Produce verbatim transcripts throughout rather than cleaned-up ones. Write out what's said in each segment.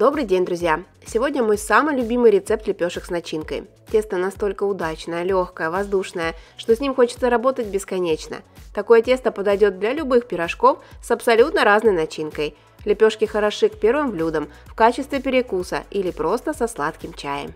Добрый день, друзья! Сегодня мой самый любимый рецепт лепешек с начинкой. Тесто настолько удачное, легкое, воздушное, что с ним хочется работать бесконечно. Такое тесто подойдет для любых пирожков с абсолютно разной начинкой. Лепешки хороши к первым блюдам, в качестве перекуса или просто со сладким чаем.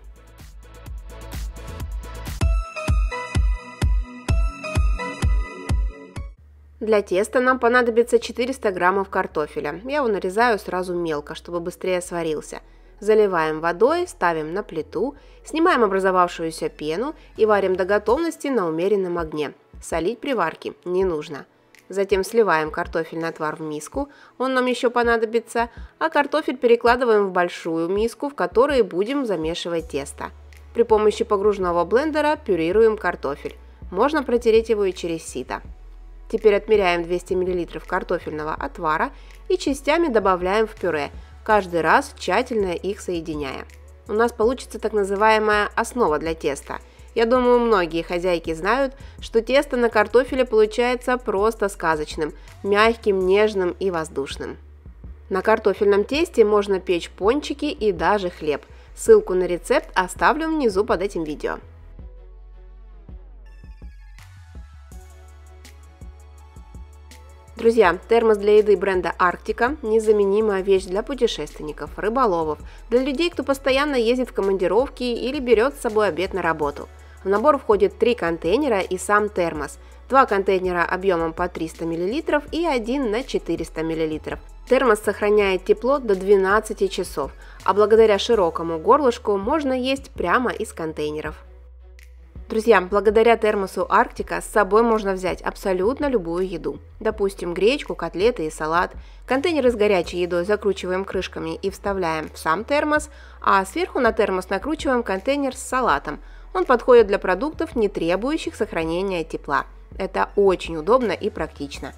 Для теста нам понадобится четыреста граммов картофеля. Я его нарезаю сразу мелко, чтобы быстрее сварился. Заливаем водой, ставим на плиту, снимаем образовавшуюся пену и варим до готовности на умеренном огне. Солить при варке не нужно. Затем сливаем картофельный отвар в миску, он нам еще понадобится, а картофель перекладываем в большую миску, в которой будем замешивать тесто. При помощи погружного блендера пюрируем картофель. Можно протереть его и через сито. Теперь отмеряем двести миллилитров картофельного отвара и частями добавляем в пюре, каждый раз тщательно их соединяя. У нас получится так называемая основа для теста. Я думаю, многие хозяйки знают, что тесто на картофеле получается просто сказочным, мягким, нежным и воздушным. На картофельном тесте можно печь пончики и даже хлеб. Ссылку на рецепт оставлю внизу под этим видео. Друзья, термос для еды бренда «Арктика» – незаменимая вещь для путешественников, рыболовов, для людей, кто постоянно ездит в командировки или берет с собой обед на работу. В набор входит три контейнера и сам термос, два контейнера объемом по триста миллилитров и один на четыреста миллилитров. Термос сохраняет тепло до двенадцати часов, а благодаря широкому горлышку можно есть прямо из контейнеров. Друзья, благодаря термосу «Арктика» с собой можно взять абсолютно любую еду. Допустим, гречку, котлеты и салат. Контейнеры с горячей едой закручиваем крышками и вставляем в сам термос, а сверху на термос накручиваем контейнер с салатом. Он подходит для продуктов, не требующих сохранения тепла. Это очень удобно и практично.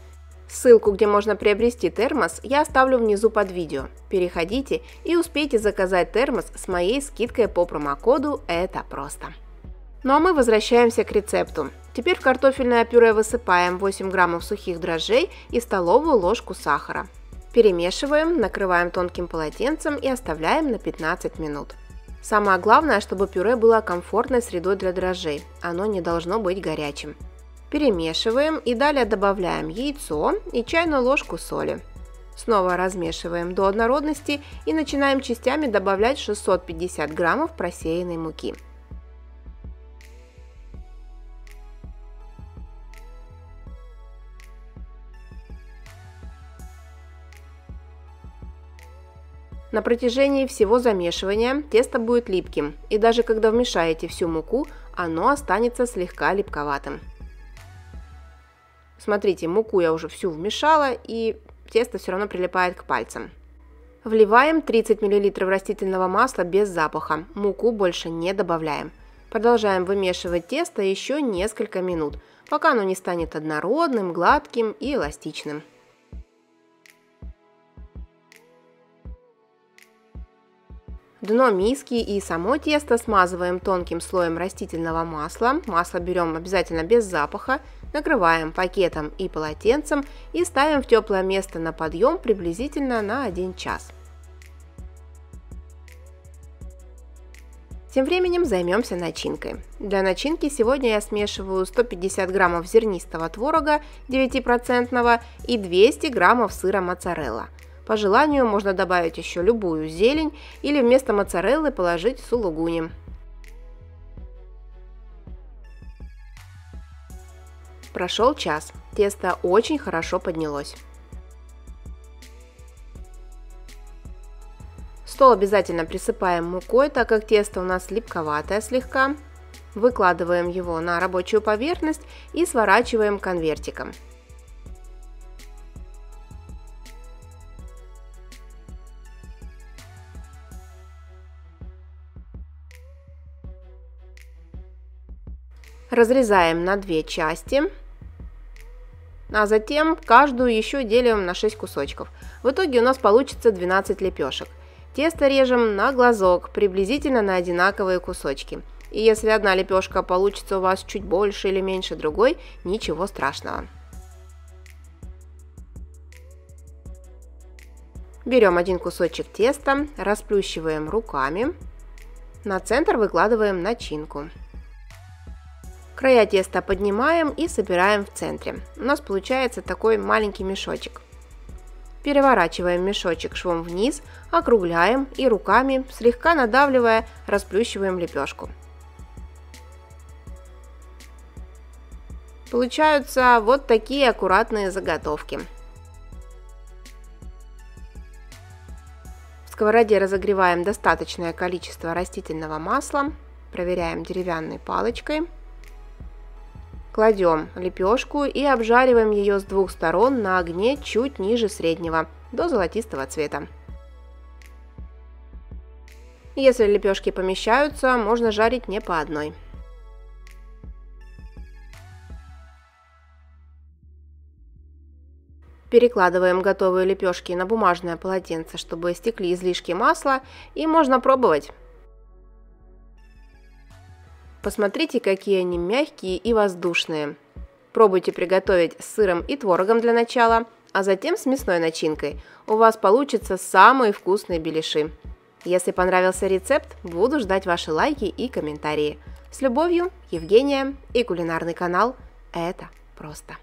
Ссылку, где можно приобрести термос, я оставлю внизу под видео. Переходите и успейте заказать термос с моей скидкой по промокоду «Это просто». Ну а мы возвращаемся к рецепту. Теперь в картофельное пюре высыпаем восемь граммов сухих дрожжей и столовую ложку сахара. Перемешиваем, накрываем тонким полотенцем и оставляем на пятнадцать минут. Самое главное, чтобы пюре было комфортной средой для дрожжей, оно не должно быть горячим. Перемешиваем и далее добавляем яйцо и чайную ложку соли. Снова размешиваем до однородности и начинаем частями добавлять шестьсот пятьдесят граммов просеянной муки. На протяжении всего замешивания тесто будет липким, и даже когда вмешаете всю муку, оно останется слегка липковатым. Смотрите, муку я уже всю вмешала, и тесто все равно прилипает к пальцам. Вливаем тридцать миллилитров растительного масла без запаха, муку больше не добавляем. Продолжаем вымешивать тесто еще несколько минут, пока оно не станет однородным, гладким и эластичным. Дно миски и само тесто смазываем тонким слоем растительного масла, масло берем обязательно без запаха, накрываем пакетом и полотенцем и ставим в теплое место на подъем приблизительно на один час. Тем временем займемся начинкой. Для начинки сегодня я смешиваю сто пятьдесят граммов зернистого творога девять процентов и двести граммов сыра моцарелла. По желанию можно добавить еще любую зелень или вместо моцареллы положить сулугуни. Прошел час. Тесто очень хорошо поднялось. Стол обязательно присыпаем мукой, так как тесто у нас липковатое слегка. Выкладываем его на рабочую поверхность и сворачиваем конвертиком. Разрезаем на две части, а затем каждую еще делим на шесть кусочков. В итоге у нас получится двенадцать лепешек. Тесто режем на глазок, приблизительно на одинаковые кусочки. И если одна лепешка получится у вас чуть больше или меньше другой, ничего страшного. Берем один кусочек теста, расплющиваем руками, на центр выкладываем начинку. Края теста поднимаем и собираем в центре. У нас получается такой маленький мешочек. Переворачиваем мешочек швом вниз, округляем и руками, слегка надавливая, расплющиваем лепешку. Получаются вот такие аккуратные заготовки. В сковороде разогреваем достаточное количество растительного масла, проверяем деревянной палочкой. Кладем лепешку и обжариваем ее с двух сторон на огне чуть ниже среднего, до золотистого цвета. Если лепешки помещаются, можно жарить не по одной. Перекладываем готовые лепешки на бумажное полотенце, чтобы стекли излишки масла, и можно пробовать. Посмотрите, какие они мягкие и воздушные. Пробуйте приготовить с сыром и творогом для начала, а затем с мясной начинкой. У вас получатся самые вкусные беляши. Если понравился рецепт, буду ждать ваши лайки и комментарии. С любовью, Евгения и кулинарный канал «Это просто».